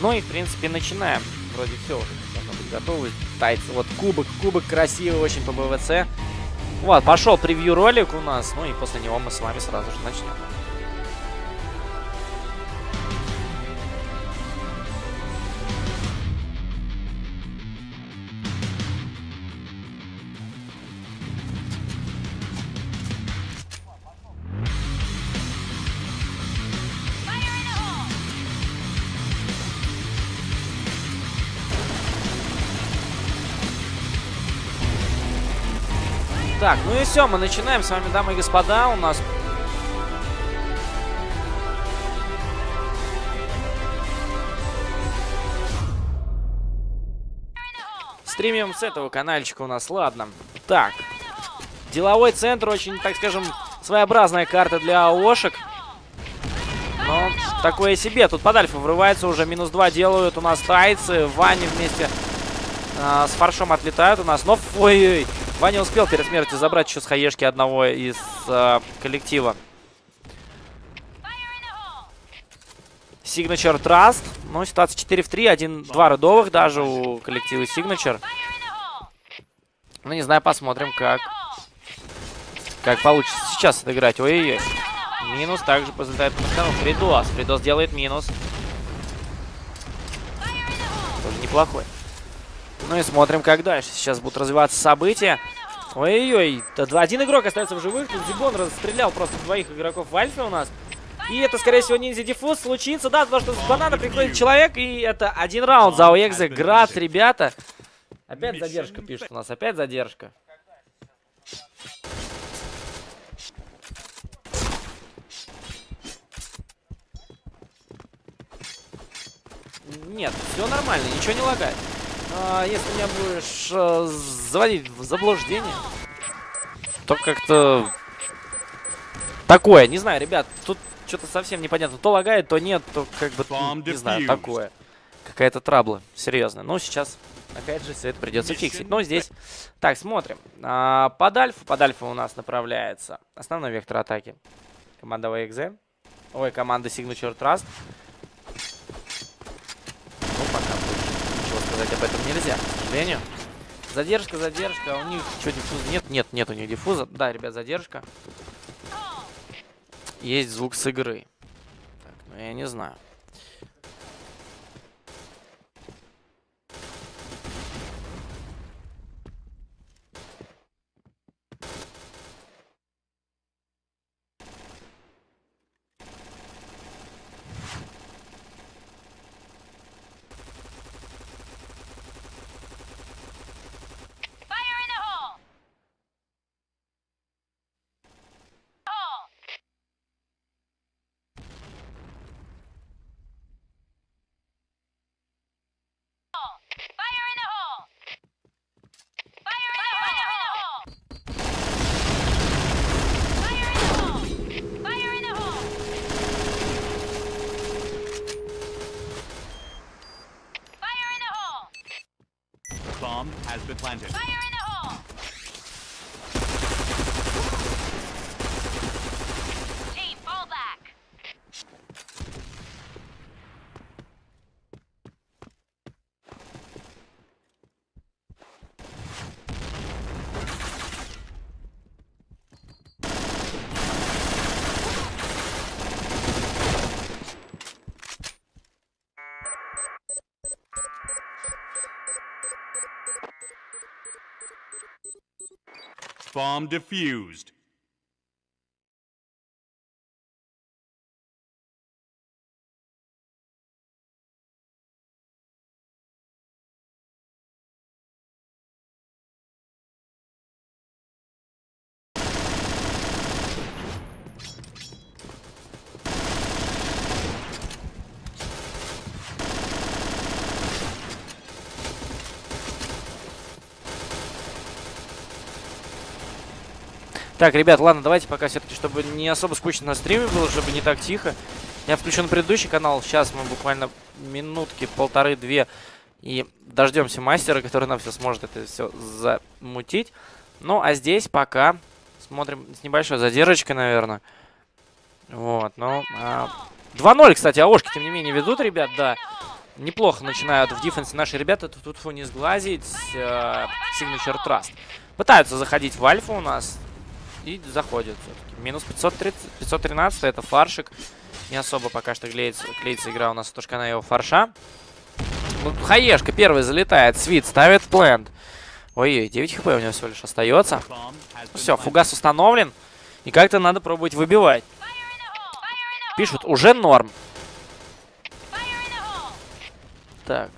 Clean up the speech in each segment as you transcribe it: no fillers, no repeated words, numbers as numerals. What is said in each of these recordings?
Ну и, в принципе, начинаем. Вроде все уже должно быть готово. Тайцы, вот кубок красивый очень по БВЦ. Вот, пошел превью-ролик у нас, ну и после него мы с вами сразу же начнем. Так, ну и все, мы начинаем с вами, дамы и господа, у нас... Стримим с этого канальчика у нас, ладно. Так, деловой центр, очень, так скажем, своеобразная карта для АОшек. Ну, такое себе, тут под альфа врывается уже, минус 2 делают у нас тайцы, Ваня вместе с фаршом отлетают у нас, но... Ой-ой-ой. Ваня успел перед смертью забрать еще с хаешки одного из коллектива. Signature Trust. Ну, ситуация 4 в 3. 1-2 рядовых даже у коллектива Signature. Ну, не знаю, посмотрим, как получится сейчас отыграть. Ой-ой-ой. Минус также позлетает по настану. Фридос. Фридос делает минус. Тоже неплохой. Ну и смотрим, как дальше сейчас будут развиваться события. Ой-ой-ой, один игрок остается в живых. Тут Зибон расстрелял просто двоих игроков в альфе у нас. И это, скорее всего, ниндзя-диффуз случится, да, потому что с банана приходит человек. И это один раунд за AoeXe. Град, ребята. Опять задержка пишет у нас, опять задержка. Нет, все нормально, ничего не лагает. Если меня будешь заводить в заблуждение, то как-то такое, не знаю, ребят, тут что-то совсем непонятно. То лагает, то нет, то как бы, не знаю, такое. Какая-то трабла, серьезно. Ну, сейчас, опять же, все это придется фиксить. Но здесь... Так, смотрим. Под альфу у нас направляется основной вектор атаки. Команда AoeXe. Ой, команда Signature Trust. Об этом нельзя, к сожалению. Задержка. У них что, диффуза? Нет у них диффуза. Да, ребят, задержка. Есть звук с игры. Так, ну я не знаю. Bomb diffused. Так, ребят, ладно, давайте пока все-таки, чтобы не особо скучно на стриме было, чтобы не так тихо. Я включу на предыдущий канал, сейчас мы буквально минутки, полторы-две, и дождемся мастера, который нам все сможет это все замутить. Ну, а здесь пока смотрим с небольшой задержкой, наверное. Вот, ну... 2-0, кстати, АОшки, тем не менее, ведут, ребят, да. Неплохо начинают в дефенсе наши ребята. Тут фу не сглазить. Signature Trust. Пытаются заходить в альфу у нас. И заходят. Минус 513. Это фаршик. Не особо пока что клеится игра у нас. Тушка на его фарша. Ну, хаешка первый залетает. Свит ставит плент. Ой-ой, 9 хп у него всего лишь остается. Все, фугас установлен. И как-то надо пробовать выбивать. Пишут, уже норм. Так.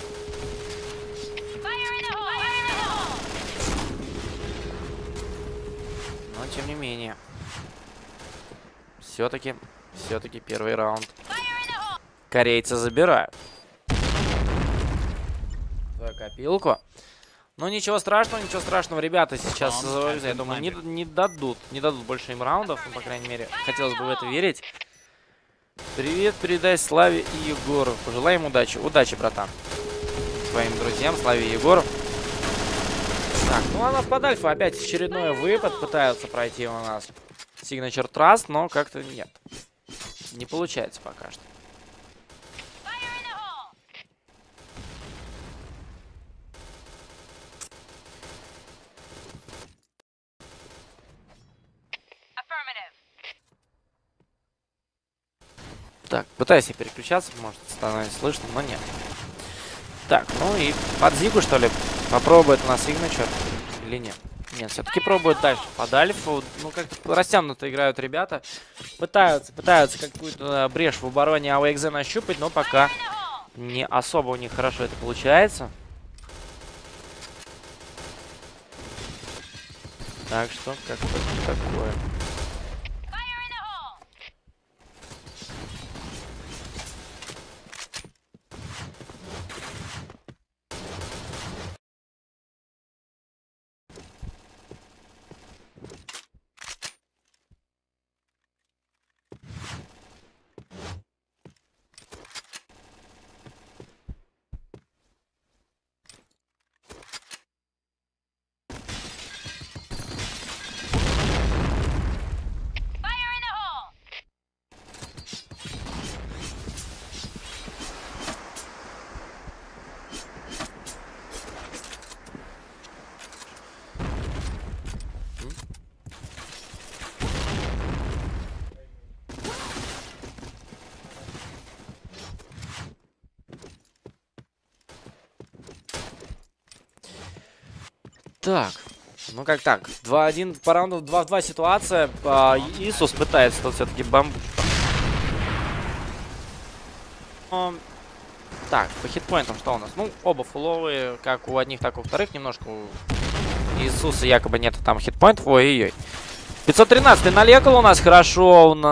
Но, тем не менее. Все-таки первый раунд. Корейцы забирают. За копилку. Ну, ничего страшного, ребята сейчас, я думаю, не дадут больше им раундов, ну, по крайней мере, хотелось бы в это верить. Привет, передай Славе и Егору, пожелай им удачи. Удачи, братан, своим друзьям, Славе и Егору. Так, ну, а нас под альфа опять очередной выпад, пытаются пройти у нас Signature Trust, но как-то нет, не получается пока что. Так, пытаюсь не переключаться, может, становится слышно, но нет. Так, ну и под Зигу, что ли, попробует у нас Signature или нет? Нет, все-таки пробует дальше под альфу. Ну, как-то растянуто играют ребята. Пытаются какую-то брешь в обороне AoeXe нащупать, но пока не особо у них хорошо это получается. Так что, как-то такое... Так, ну как так, 2-1, по раунду 2-2 ситуация, Иисус пытается тут все-таки бомбить. Так, по хитпоинтам что у нас? Ну, оба фуловые, как у одних, так и у вторых, немножко у Иисуса якобы нету там хитпоинтов, ой-ой-ой. 513-й налекал у нас, хорошо, он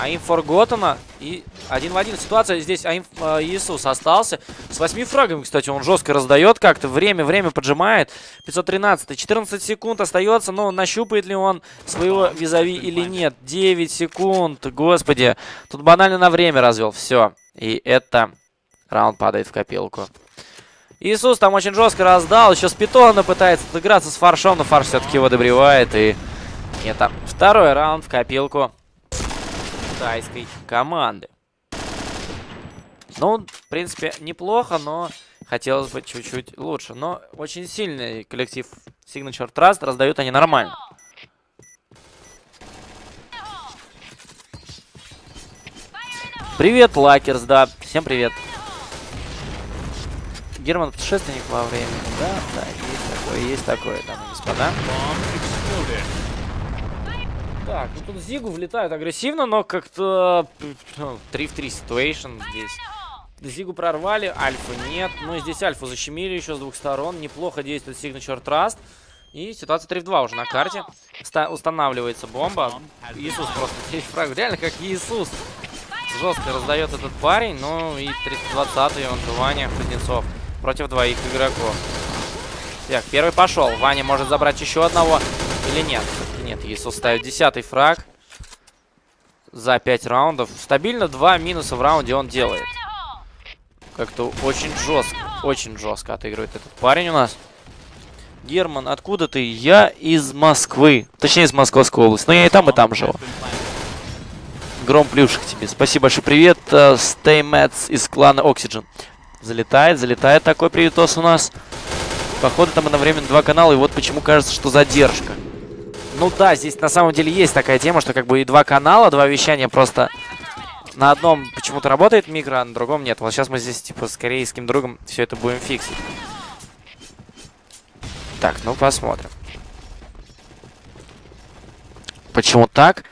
Аим Форготена, и 1 в 1 ситуация, здесь Аим Иисус остался. С 8 фрагами, кстати, он жестко раздает как-то, время поджимает. 513, 14 секунд остается, но нащупает ли он своего визави или нет? 9 секунд, господи, тут банально на время развел, все. И это раунд падает в копилку. Иисус там очень жестко раздал, еще с питона пытается отыграться с фаршом, но фарш все-таки его добривает, и это второй раунд в копилку тайской команды. Ну, в принципе, неплохо, но хотелось бы чуть-чуть лучше. Но очень сильный коллектив Signature Trust, раздают они нормально. Привет, Лакерс, да, всем привет. Герман путешественник во времени, да, есть такое, дамы и господа. Так, ну тут Зигу влетают агрессивно, но как-то 3 в 3 ситуация здесь. Зигу прорвали, альфу нет, но здесь альфу защемили еще с двух сторон. Неплохо действует Signature Trust. И ситуация 3 в 2 уже на карте. Устанавливается бомба. Иисус просто здесь фраг. Реально как Иисус. Жестко раздает этот парень, ну и 320-й он в Ване Кузнецов против двоих игроков. Так, первый пошел. Ваня может забрать еще одного или нет? Нет, Иисус ставит 10-й фраг за 5 раундов. Стабильно 2 минуса в раунде он делает. Как-то очень жестко отыгрывает этот парень у нас. Герман, откуда ты? Я из Москвы. Точнее, из Московской области. Но я и там живу. Гром плюшек тебе. Спасибо большое. Привет. StayMats из клана Oxygen. Залетает, залетает такой приветос у нас. Походу там одновременно два канала, и вот почему кажется, что задержка. Ну да, здесь на самом деле есть такая тема, что как бы и два канала, два вещания просто... На одном почему-то работает микро, а на другом нет. Вот сейчас мы здесь, типа, с корейским другом все это будем фиксить. Так, ну посмотрим. Почему так?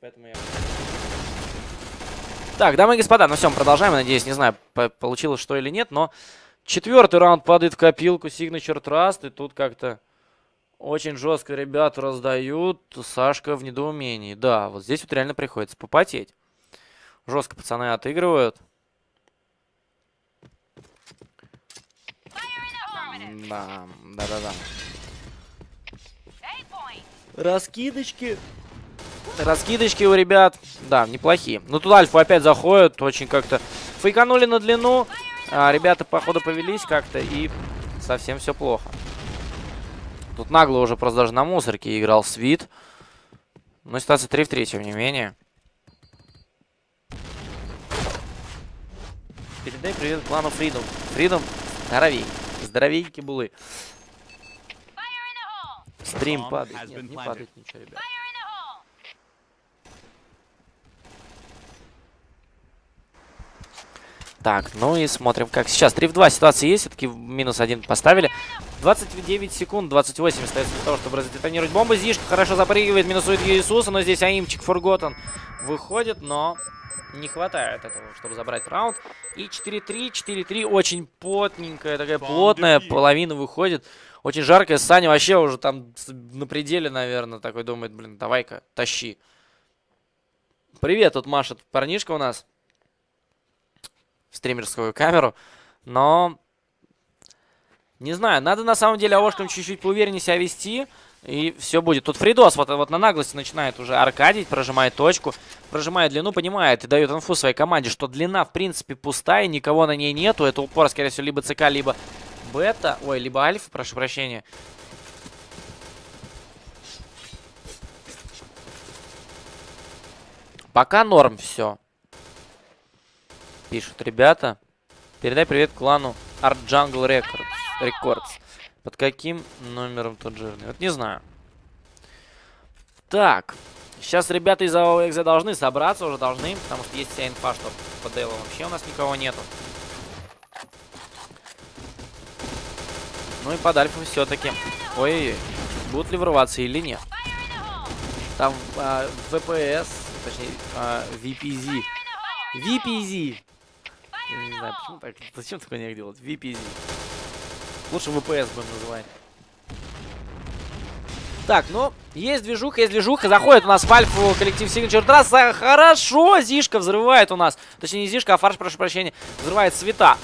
Поэтому я... Так, дамы и господа, ну все, мы продолжаем. Надеюсь, не знаю, получилось что или нет, но четвертый раунд падает в копилку Signature Trust. И тут как-то очень жестко ребят раздают. Сашка в недоумении. Да, вот здесь вот реально приходится попотеть. Жестко пацаны отыгрывают. Да, да-да-да. Раскидочки... Раскидочки у ребят, да, неплохие. Но тут альфа опять заходит, очень как-то фейканули на длину. А ребята, походу, повелись как-то, и совсем все плохо. Тут нагло уже просто даже на мусорке играл Свит. Но ситуация 3 в 3, тем не менее. Передай привет клану Freedom. Freedom, здоровей. Здоровейки булы. Стрим падает. Нет, не падает ничего, ребят. Так, ну и смотрим, как сейчас. 3 в 2 ситуация есть, все-таки минус 1 поставили. 29 секунд, 28 остается для того, чтобы раздетонировать бомбу. Зишка хорошо запрыгивает, минусует Иисуса, но здесь Аимчик Forgotten выходит, но не хватает этого, чтобы забрать раунд. И 4-3, 4-3, очень потненькая, такая плотная, половина выходит. Очень жаркая, Саня вообще уже там на пределе, наверное, такой думает, блин, давай-ка, тащи. Привет, тут машет парнишка у нас. Стримерскую камеру, но не знаю, надо на самом деле Аошкам чуть-чуть поувереннее себя вести, и все будет. Тут Фридос вот на наглости начинает уже аркадить, прожимает точку, прожимает длину, понимает и дает инфу своей команде, что длина в принципе пустая, никого на ней нету, это упор, скорее всего, либо ЦК, либо бета, ой, либо альфа, прошу прощения. Пока норм все. Пишут ребята. Передай привет клану Art Jungle Records. Под каким номером тот жирный? Вот не знаю. Так. Сейчас ребята из AoeXe должны собраться, уже должны. Потому что есть вся инфа, что по Дейлу вообще у нас никого нету. Ну и под Альфом все-таки. Ой-ой-ой. Будут ли врываться или нет? Там VPS, точнее VPZ. VPZ. Я не знаю, почему так. Зачем такое не делать? VPZ. Лучше VPS будем называть. Так, ну, есть движуха, есть движуха. Заходит у нас в альфу коллектив Signature Trust. Хорошо, Зишка взрывает у нас. Точнее, не Зишка, а Фарш, прошу прощения. Взрывает Света.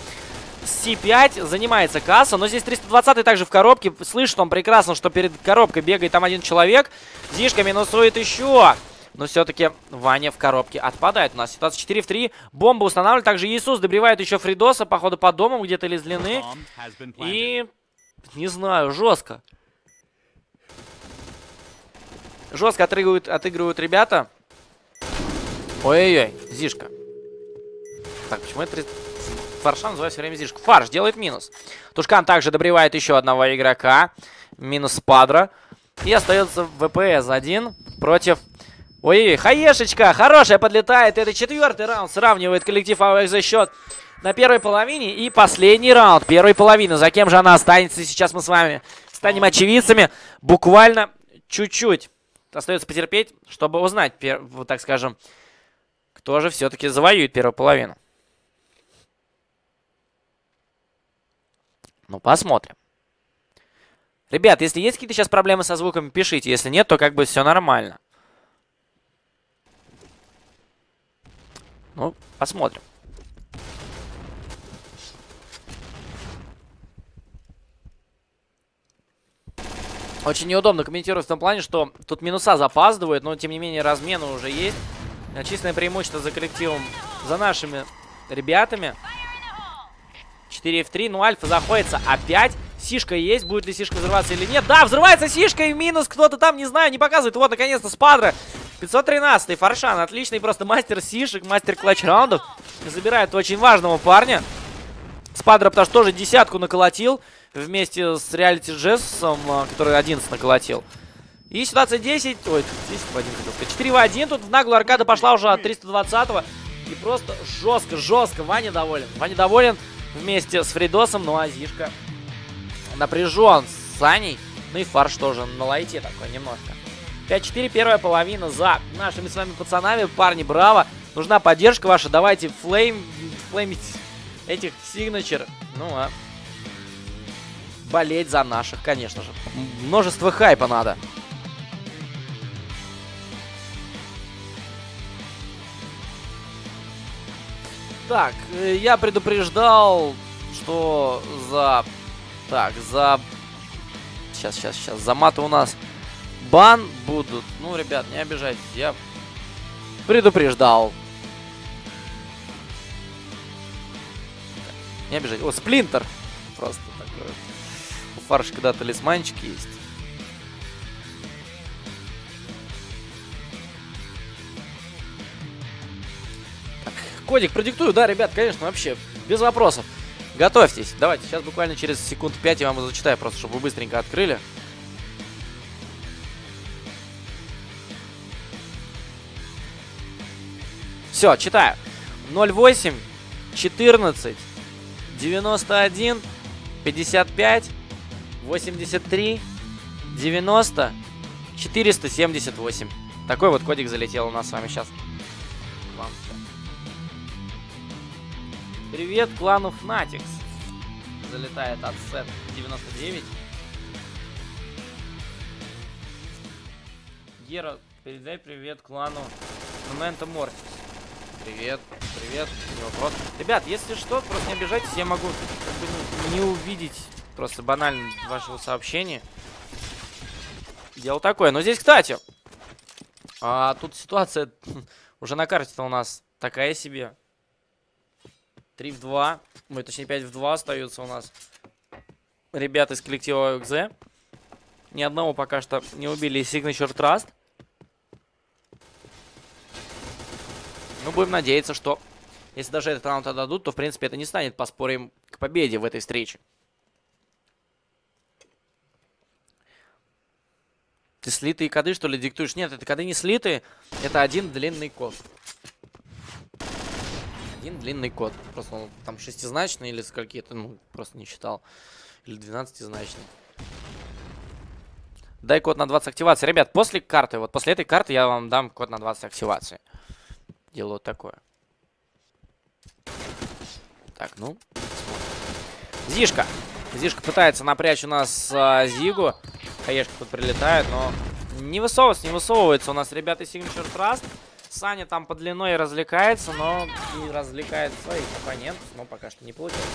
C5 занимается касса, но здесь 320-й также в коробке. Слышит он прекрасно, что перед коробкой бегает там один человек. Зишка минусует еще. Но все-таки Ваня в коробке отпадает. У нас ситуация 4 в 3. Бомба устанавливает. Также Иисус добивает еще Фридоса, походу, по дому где-то или с длины. И... не знаю, жестко. Жестко отыгрывают ребята. Ой-ой-ой, Зишка. Так, почему это... Фарша называет все время Зишку. Фарш делает минус. Тушкан также добивает еще одного игрока. Минус Падра. И остается ВПС 1 против... Ой-ой-ой, хаешечка, хорошая, подлетает. Это 4-й раунд, сравнивает коллектив AoeXe счет на первой половине. И последний раунд первой половины. За кем же она останется? Сейчас мы с вами станем очевидцами. Буквально чуть-чуть остается потерпеть, чтобы узнать, так скажем, кто же все-таки завоюет первую половину. Ну, посмотрим. Ребят, если есть какие-то сейчас проблемы со звуками, пишите. Если нет, то как бы все нормально. Ну, посмотрим. Очень неудобно комментировать в том плане, что тут минуса запаздывают, но тем не менее размены уже есть. Численное преимущество за коллективом, за нашими ребятами. 4 в 3, ну Альфа заходится опять. Сишка есть, будет ли Сишка взрываться или нет? Да, взрывается Сишка и минус кто-то там, не знаю, не показывает. Вот, наконец-то, Спадра. 513-й Фаршан, отличный просто мастер Сишек, мастер клатч раундов. Забирает очень важного парня. Спадра, потому что тоже десятку наколотил. Вместе с Реалити Джессом, который 11 наколотил. И ситуация 10, ой, 10 в 1, 4 в 1, тут в наглую аркада пошла уже от 320-го. И просто жестко, Ваня доволен. Ваня доволен вместе с Фридосом, ну а Зишка напряжен с Саней. Ну и Фарш тоже на лайте такой немножко. 5-4, первая половина за нашими с вами пацанами. Парни, браво, нужна поддержка ваша, давайте флеймить этих Signature. Ну а болеть за наших, конечно же. Множество хайпа надо. Так, я предупреждал, что за... Так, за... Сейчас. За маты у нас бан будут. Ну, ребят, не обижайтесь, я предупреждал. Не обижайтесь. О, Сплинтер. Просто такой. У Фарш когда талисманчик есть. Кодик продиктую, да, ребят, конечно, вообще, без вопросов. Готовьтесь. Давайте, сейчас буквально через секунд 5 я вам зачитаю, просто чтобы вы быстренько открыли. Все, читаю. 08, 14, 91, 55, 83, 90, 478. Такой вот кодик залетел у нас с вами сейчас. Привет клану Fnatic. Залетает от сет 99. Гера, передай привет клану Momentum Morphix. Привет. Не вопрос. Ребят, если что, просто не обижайтесь, я могу как бы не увидеть просто банально вашего сообщения. Дело такое. Но здесь, кстати, тут ситуация уже на карте-то у нас такая себе. 3 в 2, ой, точнее 5 в 2 остаются у нас ребята из коллектива AoeXe. Ни одного пока что не убили из Signature Trust. Ну, будем надеяться, что если даже этот раунд отдадут, то, в принципе, это не станет поспорим к победе в этой встрече. Ты слитые коды, что ли, диктуешь? Нет, это коды не слитые, это один длинный код. Один длинный код. Просто он там шестизначный или скольки-то, ну, просто не считал. Или 12-значный. Дай код на 20 активации. Ребят, после карты, вот после этой карты я вам дам код на 20 активации. Дело вот такое. Так, ну. Зишка. Зишка пытается напрячь у нас Зигу. Хаешка тут прилетает, но не высовывается у нас ребята из Signature Trust. Саня там по длиной развлекается, но и развлекает своих оппонентов, но пока что не получается.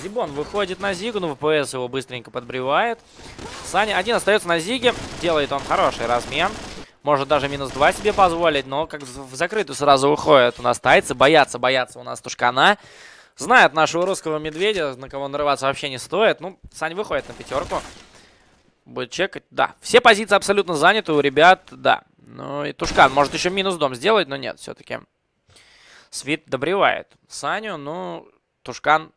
Зибон выходит на Зигу, но ВПС его быстренько подбривает. Саня один остается на Зиге, делает он хороший размен. Может даже минус 2 себе позволить, но как в закрытую сразу уходят у нас тайцы. Боятся у нас Тушкана. Знают нашего русского медведя, на кого нарываться вообще не стоит. Ну, Саня выходит на 5-ку. Будет чекать. Да, все позиции абсолютно заняты у ребят, да. Ну и Тушкан может еще минус дом сделать, но нет, все-таки. Свит добривает Саню, но Тушкан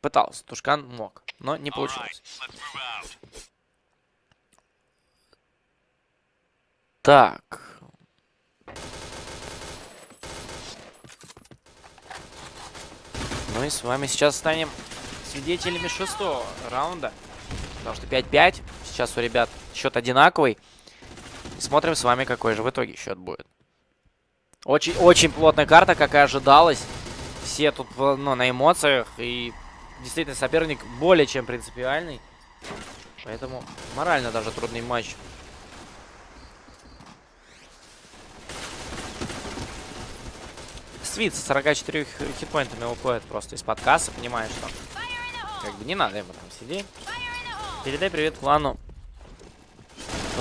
пытался, Тушкан мог, но не получилось. Так. Ну и с вами сейчас станем свидетелями 6-го раунда. Потому что 5-5, сейчас у ребят счет одинаковый. Смотрим с вами, какой же в итоге счет будет. Очень плотная карта, как и ожидалось. Все тут, ну, на эмоциях. И действительно соперник более чем принципиальный. Поэтому морально даже трудный матч. Свит с 44 хитпоинтами уходит просто из-под кассы, понимаешь, что как бы не надо ему там сидеть. Передай привет клану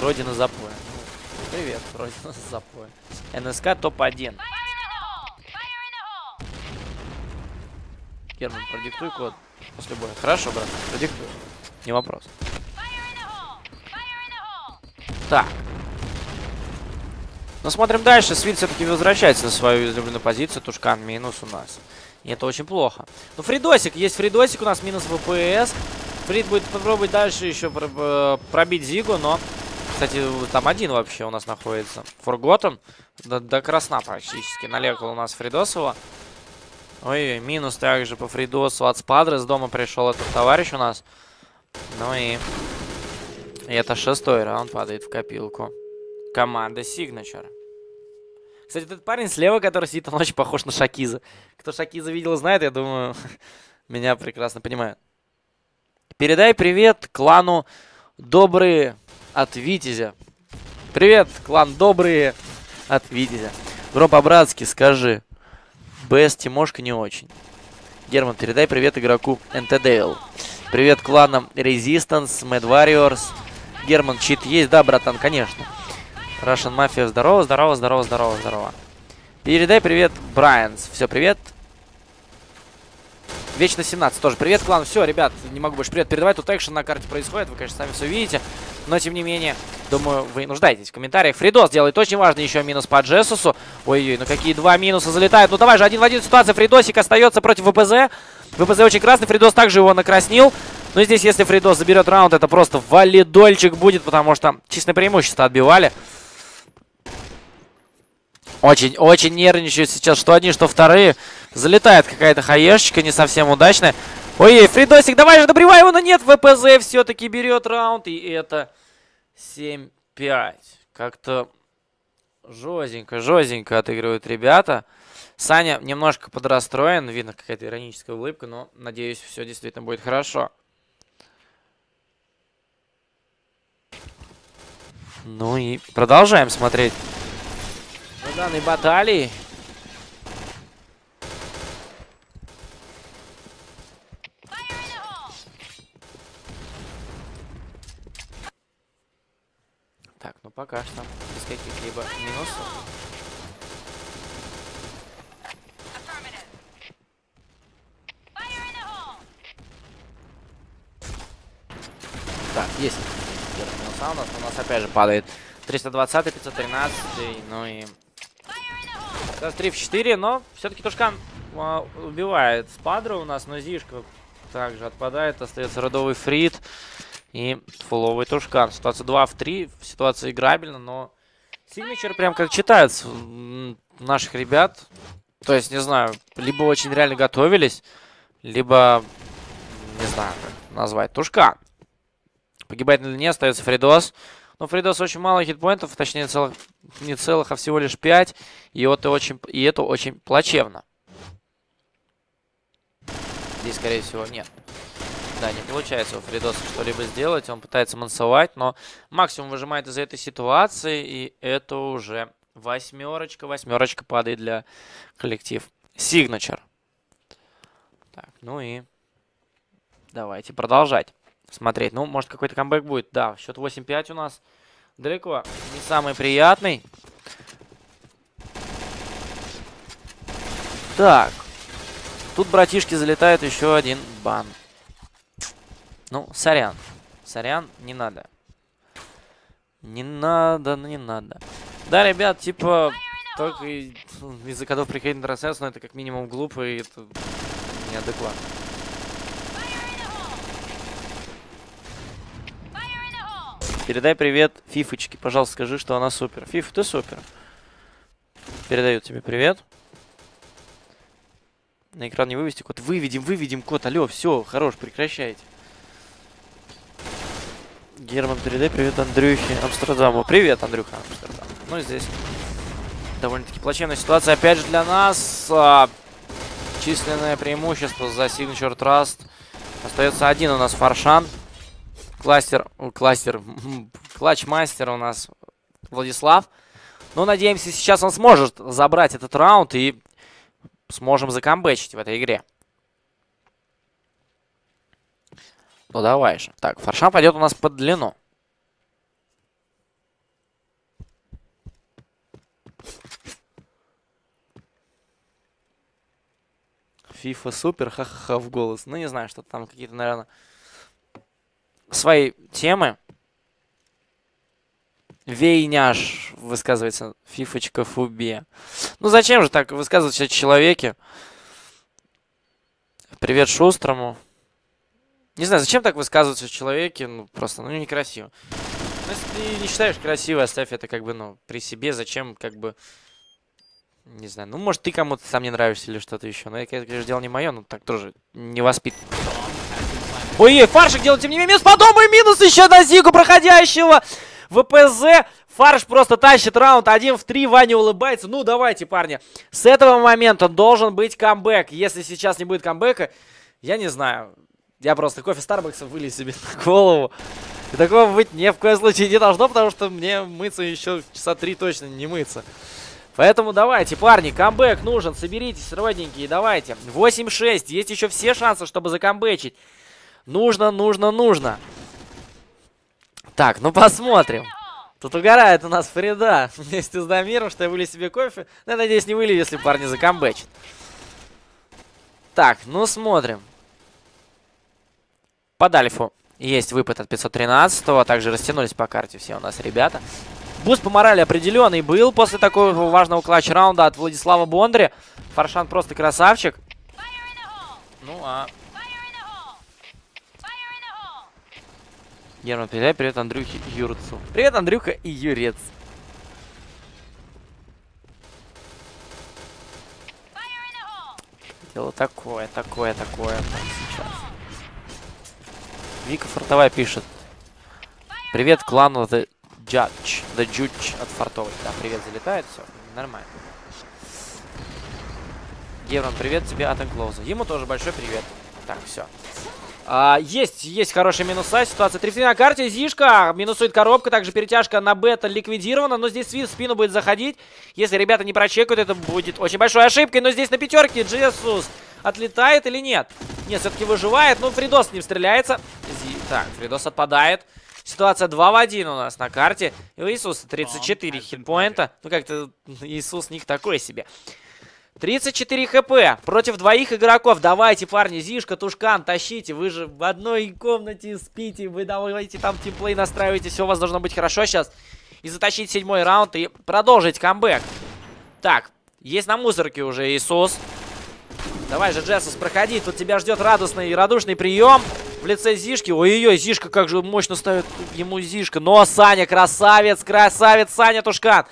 Родина Запоя. Привет, Родина Запоя. НСК топ-1. Герман, продиктуй код после боя. Хорошо, брат, продиктуй. Не вопрос. Так. Но смотрим дальше. Свит все-таки возвращается на свою излюбленную позицию. Тушкан минус у нас. И это очень плохо. Но Фридосик. Есть Фридосик. У нас минус ВПС. Фрид будет попробовать дальше еще пробить Зигу. Но, кстати, там один вообще у нас находится. Форготен. До красна практически. Налегал у нас Фридосова. Ой-ой, минус также по Фридосу от Спадры. С дома пришел этот товарищ у нас. Ну и это шестой раунд падает в копилку. Команда Signature. Кстати, этот парень слева, который сидит, он очень похож на Шакиза. Кто Шакиза видел, знает, я думаю, меня прекрасно понимает. Передай привет клану Добрые от Витязя. Привет, клан Добрые от Витязя. Бро, по-братски скажи. БС Тимошка не очень. Герман, передай привет игроку НТДЛ. Привет кланам Resistance, Med Warriors. Герман, чит есть? Да, братан, конечно. Russian Mafia, здорово, здорово, здорово, здорово, здорово. Передай привет Брайанс. Все, привет. Вечно 17 тоже. Привет, клан. Все, ребят, не могу больше. Привет, передавай. Тут экшен на карте происходит. Вы, конечно, сами все видите. Но, тем не менее, думаю, вы нуждаетесь в комментариях. Фридос делает очень важный еще минус по Джессусу. Ой-ой, ну какие два минуса залетают. Ну давай же, один в один ситуация. Фридосик остается против ВПЗ. ВПЗ очень красный. Фридос также его накраснил. Но здесь, если Фридос заберет раунд, это просто валидольчик будет, потому что чисто преимущество отбивали. Очень-очень нервничают сейчас, что одни, что вторые. Залетает какая-то хаешечка, не совсем удачная. Ой-ой, Фридосик, давай же, добривай его, но нет, ВПЗ все-таки берет раунд. И это 7-5. Как-то жёстенько отыгрывают ребята. Саня немножко подрастроен, видно какая-то ироническая улыбка, но, надеюсь, все действительно будет хорошо. Ну и продолжаем смотреть данной баталии. Так, ну пока что без каких-либо минусов. Так, есть минуса у нас опять же падает 320, 513, ну и... Сейчас 3 в 4, но все-таки Тушкан убивает Спадру у нас, но Зишка также отпадает, остается родовый Фрид и фуловый Тушкан. Ситуация 2 в 3, ситуация играбельна, но Signature прям как читается наших ребят. То есть, не знаю, либо очень реально готовились, либо, не знаю, как назвать, Тушкан. Погибает или не, остается Фридос. Но Фридос очень мало хитпоинтов, точнее не целых, а всего лишь 5. И это очень плачевно. Здесь, скорее всего, нет. Да, не получается у Фридоса что-либо сделать. Он пытается мансовать, но максимум выжимает из этой ситуации. И это уже восьмерочка. Восьмерочка падает для коллектив Signature. Так, ну и давайте продолжать смотреть. Ну, может, какой-то камбэк будет. Да, счет 8-5 у нас. Далеко не самый приятный. Так. Тут, братишки, залетает еще один бан. Ну, сорян. Сорян, не надо. Не надо. Да, ребят, типа, только из-за кодов приходит на трансляцию, но это как минимум глупо и это неадекватно. Передай привет Фифочке. Пожалуйста, скажи, что она супер. Фиф, ты супер. Передаю тебе привет. На экран не вывести код. Выведем код. Алло, все, хорош, прекращайте. Герман, передай привет Андрюхе Амстердаму. Привет, Андрюха Амстердам. Ну, здесь довольно-таки плачевная ситуация. Опять же для нас численное преимущество за Signature Trust. Остается один у нас Фаршан. Клатчмастер у нас Владислав. Ну, надеемся, сейчас он сможет забрать этот раунд и сможем закомбэчить в этой игре. Ну давай же. Так, форшан пойдет у нас под длину. Фифа супер, ха-ха-ха в голос. Ну не знаю, что там какие-то, наверное, свои темы. Вейняш высказывается. Фифочка фубе. Ну зачем же так высказываться о человеке? Привет Шустрому. Не знаю, зачем так высказываться о человеке? Ну просто, ну некрасиво. Ну, если ты не считаешь красиво, оставь это как бы, ну, при себе. Зачем как бы... Не знаю, ну может ты кому-то сам не нравишься или что-то еще. Но это, конечно, дело не мое, но так тоже не воспитано. Ой, фаршик делает тем не менее минус. Потом и минус еще на Зигу проходящего. ВПЗ. Фарш просто тащит раунд 1-3. Ваня улыбается. Ну, давайте, парни. С этого момента должен быть камбэк. Если сейчас не будет камбэка, я не знаю. Я просто кофе Старбакса вылез себе на голову. И такого быть ни в коем случае не должно, потому что мне мыться еще часа 3 точно не мыться. Поэтому давайте, парни, камбэк нужен. Соберитесь, родненькие, давайте. 8-6. Есть еще все шансы, чтобы закамбэчить. Нужно, нужно, нужно. Так, ну посмотрим. Тут угорает у нас Фрида вместе с Дамиром, что я вылью себе кофе. Но я надеюсь, не вылью, если парни закомбэчат. Так, ну смотрим. Под альфу есть выпад от 513-го. Также растянулись по карте все у нас ребята. Буст по морали определенный был после такого важного клатч раунда от Владислава Бондри. Фаршан просто красавчик. Ну а... Герман Пеляй, привет Андрюхе и Юрцу. Привет, Андрюха и Юрец. Дело такое, такое сейчас. Вика Фортовая пишет. Привет клану The Judge. The Judge от Фортовой. Да, привет, залетает, все, нормально. Герман, привет тебе от Энклоуза. Ему тоже большой привет. Так, все. Есть хорошие минуса. Ситуация 3-3 на карте. Зишка минусует коробка. Также перетяжка на бета ликвидирована. Но здесь Свин в спину будет заходить. Если ребята не прочекают, это будет очень большой ошибкой. Но здесь на пятерке Джесус отлетает или нет? Нет, все-таки выживает. Ну, Фридос с ним стреляется. Так, Фридос отпадает. Ситуация 2-1 у нас на карте. И у Иисуса 34 хитпоинта. Ну, как-то Иисус них такой себе. 34 хп против двоих игроков. Давайте, парни, Зишка, Тушкан, тащите. Вы же в одной комнате спите. Вы давайте там тимплей настраиваете. Все у вас должно быть хорошо сейчас. И затащить 7-й раунд и продолжить камбэк. Так, есть на мусорке уже Иисус. Давай же, Джесус, проходи. Тут тебя ждет радостный и радушный прием в лице Зишки. Ой-ой-ой, Зишка как же мощно ставит ему Зишка. Но Саня красавец, красавец Саня Тушкан.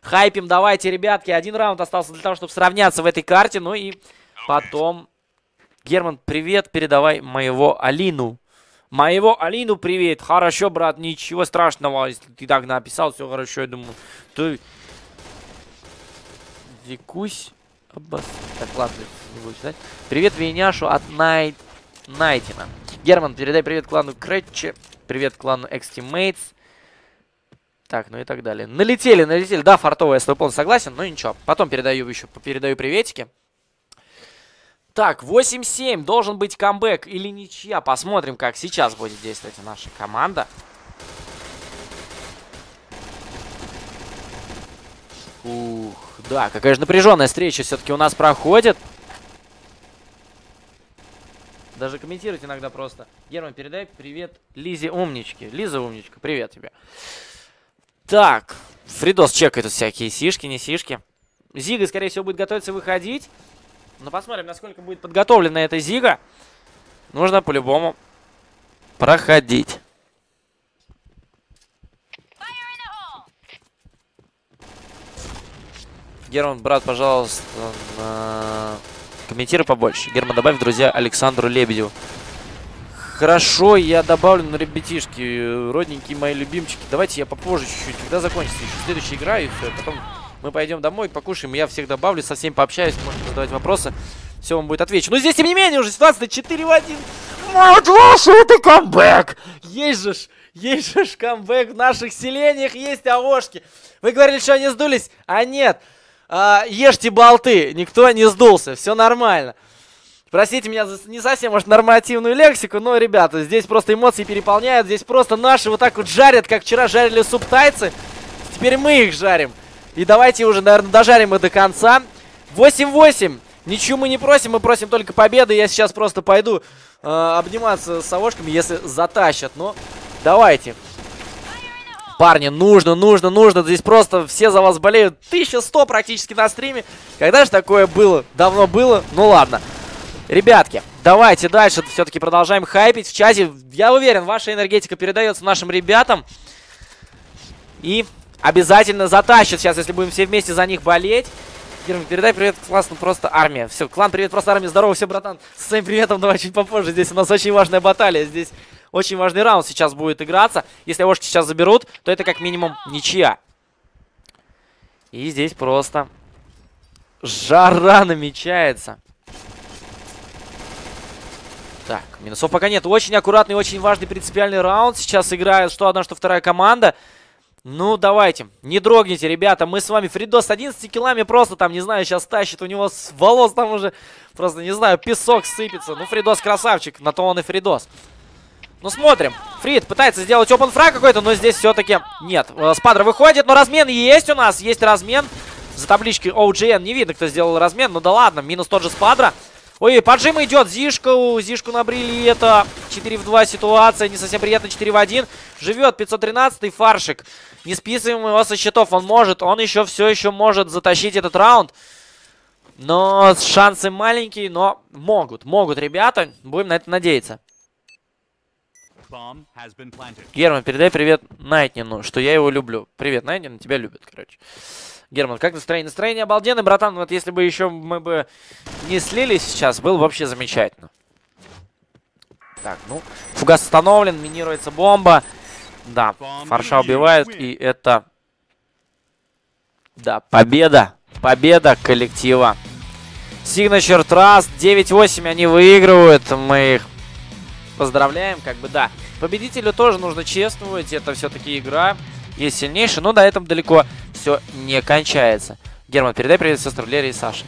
Хайпим, давайте, ребятки. Один раунд остался для того, чтобы сравняться в этой карте. Ну и потом... Герман, привет, передавай моего Алину. Моего Алину привет. Хорошо, брат, ничего страшного. Если ты так написал, все хорошо, я думаю. Ты... Викусь... Обос... Так, ладно, не буду читать. Привет, Веняшу от Найтина. Герман, передай привет клану Крэтче. Привет клану Экс-Тиммейтс. Так, ну и так далее. Налетели. Да, Фартовая, я с тобой полностью согласен, но ничего. Потом передаю еще, приветики. Так, 8-7. Должен быть камбэк или ничья. Посмотрим, как сейчас будет действовать наша команда. Ух, да, какая же напряженная встреча все-таки у нас проходит. Даже комментировать иногда просто. Герман, передай привет Лизе Умничке. Лиза Умничка, привет тебе. Так, Фридос чекает тут всякие сишки, не сишки. Зига, скорее всего, будет готовиться выходить. Но посмотрим, насколько будет подготовлена эта Зига. Нужно по-любому проходить. Герман, брат, пожалуйста, комментируй побольше. Герман, добавь в друзья Александру Лебедеву. Хорошо, я добавлю, ну, ребятишки, родненькие мои любимчики. Давайте я попозже чуть-чуть, когда закончится еще следующая игра, и все. Потом мы пойдем домой, покушаем, я всех добавлю, со всеми пообщаюсь, можно задавать вопросы. Все, вам будет отвечу. Но здесь, тем не менее, уже 24-1. Мадлоша, это камбэк! Есть же камбэк в наших селениях, есть АОшки. Вы говорили, что они сдулись, а нет. ешьте болты, никто не сдулся, все нормально. Простите меня за не совсем, может, нормативную лексику, но, ребята, здесь просто эмоции переполняют, здесь просто наши вот так вот жарят, как вчера жарили субтайцы, теперь мы их жарим. И давайте уже, наверное, дожарим их до конца. 8-8. Ничего мы не просим, мы просим только победы. Я сейчас просто пойду обниматься с совошками, если затащат. Но давайте. Парни, нужно. Здесь просто все за вас болеют. 1100 практически на стриме. Когда же такое было? Давно было? Ну ладно. Ребятки, давайте дальше все-таки продолжаем хайпить в чате. Я уверен, ваша энергетика передается нашим ребятам. И обязательно затащат сейчас, если будем все вместе за них болеть. Передай привет, классно, просто армия. Все, клан, привет, просто армия. Здорово, все, братан. С своим приветом давай чуть попозже. Здесь у нас очень важная баталия. Здесь очень важный раунд сейчас будет играться. Если вошки сейчас заберут, то это как минимум ничья. И здесь просто жара намечается. Так, минусов пока нет. Очень аккуратный, очень важный принципиальный раунд. Сейчас играют что одна, что вторая команда. Ну, давайте, не дрогните, ребята, мы с вами, Фридос с 11 килами просто там, не знаю, сейчас тащит, у него с волос там уже, просто, не знаю, песок сыпется. Ну, Фридос красавчик, на то он и Фридос. Ну, смотрим, Фрид пытается сделать open frag какой-то, но здесь все-таки нет. Спадра выходит, но размен есть у нас, есть размен. За табличкой OGN не видно, кто сделал размен, ну да ладно, минус тот же Спадра. Ой, поджим идет, Зишку набрили, и это 4 в 2 ситуация, не совсем приятно, 4 в 1. Живет 513-й Фаршик, не списываем его со счетов, он еще все еще может затащить этот раунд. Но шансы маленькие, но могут, ребята, будем на это надеяться. Герман, передай привет Найтнину, что я его люблю. Привет, Найтнин, тебя любят, короче. Герман, как настроение? Настроение обалденное, братан. Вот если бы еще мы бы не слились сейчас, было бы вообще замечательно. Так, ну, фугас установлен, минируется бомба. Да, Фарша убивают, и это... Да, победа. Победа коллектива. Signature Trust, 9-8 они выигрывают. Мы их поздравляем, как бы, да. Победителю тоже нужно чествовать, это все-таки игра. Есть сильнейший, но до этого далеко все не кончается. Герман, передай привет сестрам Лере и Саше.